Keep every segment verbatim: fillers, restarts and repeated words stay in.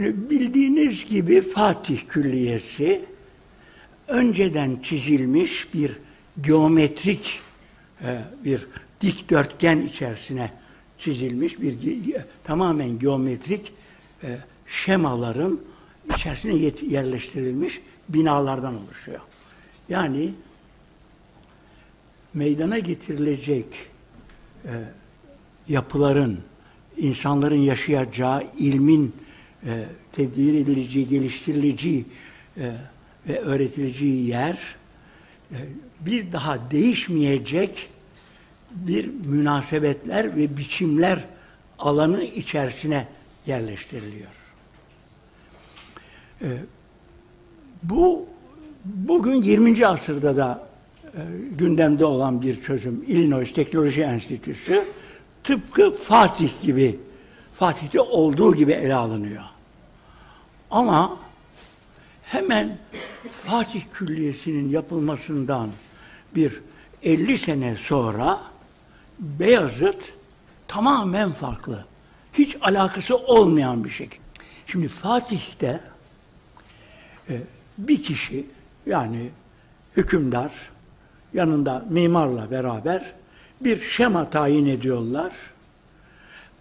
Bildiğiniz gibi Fatih Külliyesi önceden çizilmiş bir geometrik bir dikdörtgen içerisine çizilmiş bir tamamen geometrik şemaların içerisine yerleştirilmiş binalardan oluşuyor. Yani meydana getirilecek e, yapıların, insanların yaşayacağı, ilmin e, tedbir edileceği, geliştirileceği e, ve öğretileceği yer e, bir daha değişmeyecek bir münasebetler ve biçimler alanı içerisine yerleştiriliyor. E, bu bugün yirminci asırda da gündemde olan bir çözüm. Illinois Teknoloji Enstitüsü tıpkı Fatih gibi, Fatih'te olduğu gibi ele alınıyor. Ama hemen Fatih Külliyesi'nin yapılmasından bir elli sene sonra Beyazıt tamamen farklı. Hiç alakası olmayan bir şekilde. Şimdi Fatih'te bir kişi, yani hükümdar, yanında mimarla beraber bir şema tayin ediyorlar.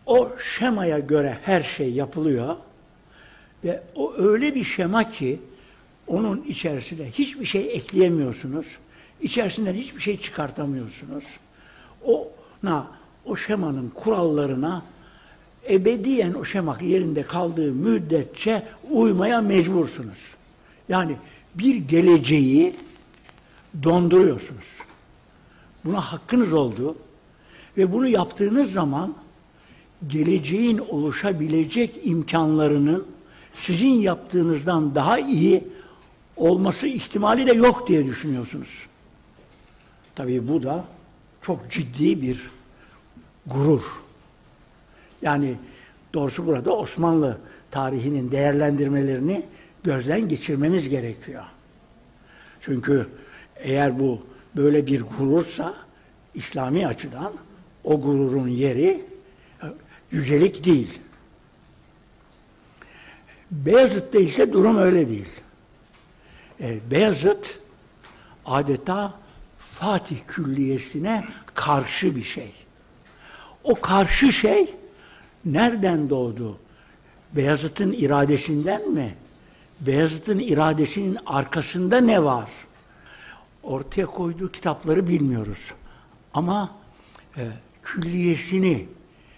O şemaya göre her şey yapılıyor. Ve o öyle bir şema ki onun içerisine hiçbir şey ekleyemiyorsunuz. İçerisinden hiçbir şey çıkartamıyorsunuz. Ona, o şemanın kurallarına ebediyen o şema yerinde kaldığı müddetçe uymaya mecbursunuz. Yani bir geleceği donduruyorsunuz. Buna hakkınız oldu ve bunu yaptığınız zaman geleceğin oluşabilecek imkanlarının sizin yaptığınızdan daha iyi olması ihtimali de yok diye düşünüyorsunuz. Tabii bu da çok ciddi bir gurur. Yani doğrusu burada Osmanlı tarihinin değerlendirmelerini gözden geçirmemiz gerekiyor. Çünkü eğer bu böyle bir gurursa, İslami açıdan o gururun yeri yücelik değil. Beyazıt'ta ise durum öyle değil. E, Beyazıt adeta Fatih Külliyesi'ne karşı bir şey. O karşı şey nereden doğdu? Beyazıt'ın iradesinden mi? Beyazıt'ın iradesinin arkasında ne var? Ortaya koyduğu kitapları bilmiyoruz. Ama e, külliyesini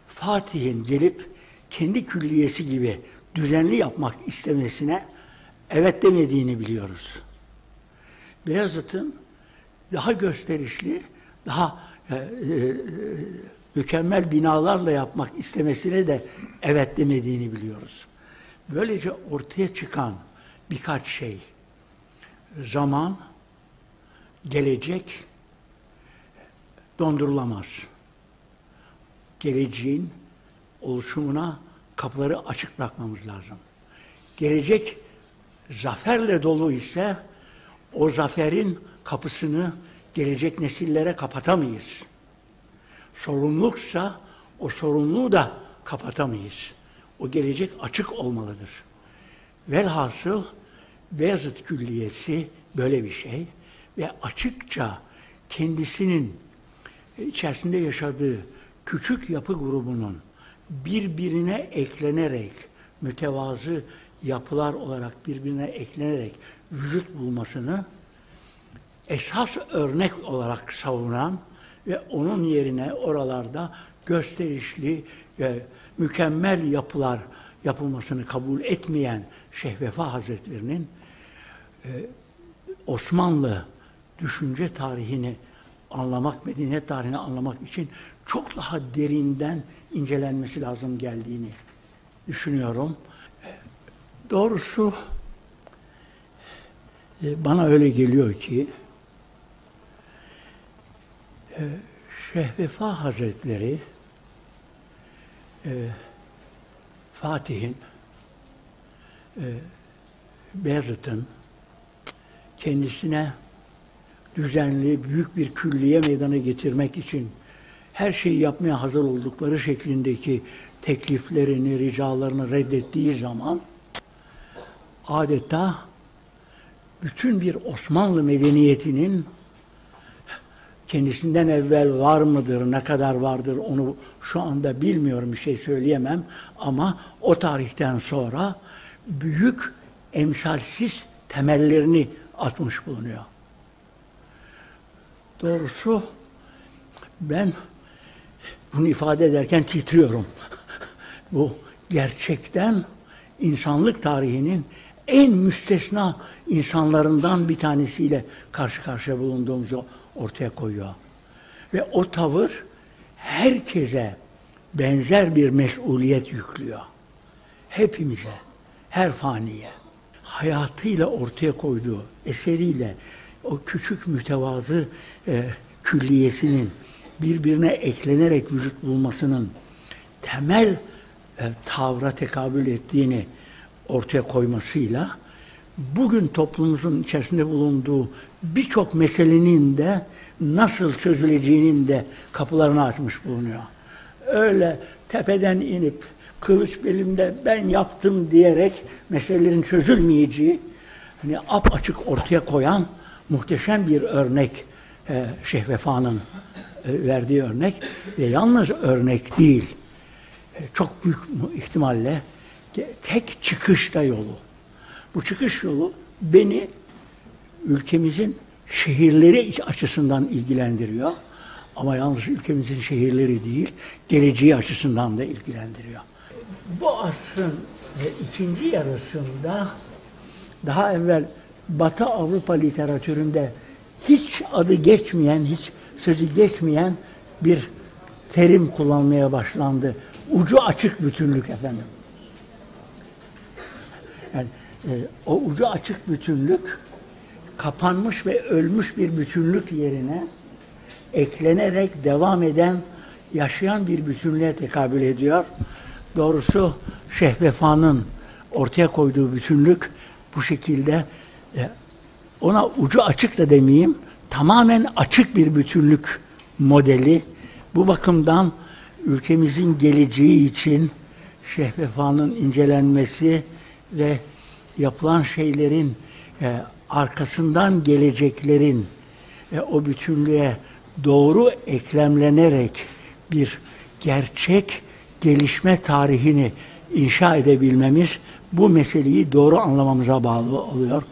Fatih'in gelip kendi külliyesi gibi düzenli yapmak istemesine evet demediğini biliyoruz. Beyazıt'ın daha gösterişli, daha e, e, mükemmel binalarla yapmak istemesine de evet demediğini biliyoruz. Böylece ortaya çıkan birkaç şey, zaman, gelecek dondurulamaz. Geleceğin oluşumuna kapıları açık bırakmamız lazım. Gelecek zaferle dolu ise o zaferin kapısını gelecek nesillere kapatamayız. Sorumluluksa o sorumluluğu da kapatamayız. O gelecek açık olmalıdır. Velhasıl Beyazıt Külliyesi böyle bir şey. Ve açıkça kendisinin içerisinde yaşadığı küçük yapı grubunun birbirine eklenerek, mütevazı yapılar olarak birbirine eklenerek vücut bulmasını esas örnek olarak savunan ve onun yerine oralarda gösterişli ve mükemmel yapılar yapılmasını kabul etmeyen Şeyh Vefa Hazretleri'nin Osmanlı düşünce tarihini anlamak, medeniyet tarihini anlamak için çok daha derinden incelenmesi lazım geldiğini düşünüyorum. Doğrusu bana öyle geliyor ki Şeyh Vefa Hazretleri Fatih'in, Beyazıt'ın kendisine düzenli, büyük bir külliye meydana getirmek için her şeyi yapmaya hazır oldukları şeklindeki tekliflerini, ricalarını reddettiği zaman adeta bütün bir Osmanlı medeniyetinin kendisinden evvel var mıdır, ne kadar vardır onu şu anda bilmiyorum, bir şey söyleyemem. Ama o tarihten sonra büyük emsalsiz temellerini atmış bulunuyor. Doğrusu ben bunu ifade ederken titriyorum. Bu gerçekten insanlık tarihinin en müstesna insanlarından bir tanesiyle karşı karşıya bulunduğumuzu ortaya koyuyor. Ve o tavır herkese benzer bir mesuliyet yüklüyor. Hepimize, her faniye. Hayatıyla ortaya koyduğu eseriyle o küçük mütevazı e, külliyesinin birbirine eklenerek vücut bulmasının temel e, tavra tekabül ettiğini ortaya koymasıyla bugün toplumumuzun içerisinde bulunduğu birçok meselenin de nasıl çözüleceğinin de kapılarını açmış bulunuyor. Öyle tepeden inip kılıç belimde ben yaptım diyerek meselelerin çözülmeyeceği, hani apaçık ortaya koyan muhteşem bir örnek e, Şeyh Vefa'nın e, verdiği örnek ve yalnız örnek değil, e, çok büyük ihtimalle tek çıkış da yolu. Bu çıkış yolu beni ülkemizin şehirleri açısından ilgilendiriyor. Ama yalnız ülkemizin şehirleri değil, geleceği açısından da ilgilendiriyor. Bu asrın ikinci yarısında daha evvel Batı Avrupa literatüründe hiç adı geçmeyen, hiç sözü geçmeyen bir terim kullanmaya başlandı. Ucu açık bütünlük efendim. Yani e, o ucu açık bütünlük, kapanmış ve ölmüş bir bütünlük yerine eklenerek devam eden, yaşayan bir bütünlüğe tekabül ediyor. Doğrusu Şeyh Vefa'nın ortaya koyduğu bütünlük bu şekilde, e, ona ucu açık da demeyeyim, tamamen açık bir bütünlük modeli. Bu bakımdan ülkemizin geleceği için Şeyh Vefa'nın incelenmesi ve yapılan şeylerin e, arkasından geleceklerin e, o bütünlüğe doğru eklemlenerek bir gerçek gelişme tarihini inşa edebilmemiz bu meseleyi doğru anlamamıza bağlı oluyor.